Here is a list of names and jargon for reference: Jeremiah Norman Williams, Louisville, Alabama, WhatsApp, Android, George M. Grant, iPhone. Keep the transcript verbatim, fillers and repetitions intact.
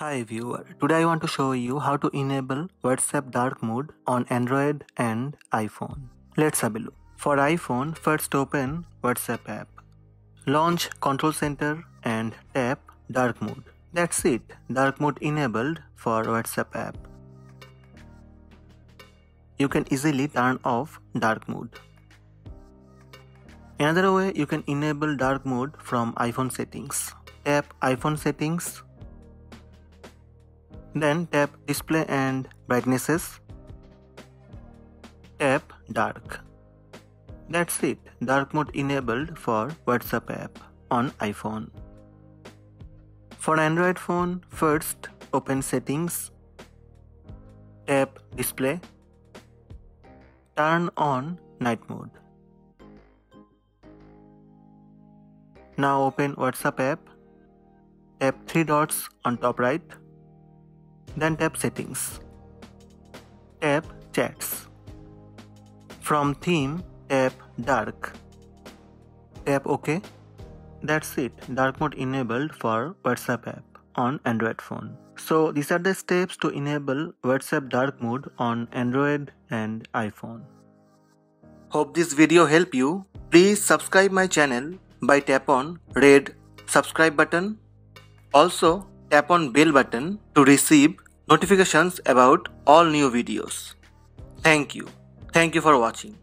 Hi viewer, today I want to show you how to enable WhatsApp dark mode on Android and iPhone. Let's have a look. For iPhone, first open WhatsApp app. Launch Control Center and tap dark mode. That's it, dark mode enabled for WhatsApp app. You can easily turn off dark mode. Another way you can enable dark mode from iPhone settings. Tap iPhone settings. Then tap display and brightnesses. Tap dark. That's it. Dark mode enabled for WhatsApp app on iPhone. For Android phone, first open settings. Tap display. Turn on night mode. Now open WhatsApp app. Tap three dots on top right. Then tap settings. Tap chats. From theme, tap dark. Tap OK. That's it. Dark mode enabled for WhatsApp app on Android phone. So these are the steps to enable WhatsApp dark mode on Android and iPhone. Hope this video helped you. Please subscribe my channel by tap on red subscribe button. Also, tap on bell button to receive notifications about all new videos. Thank you. Thank you for watching.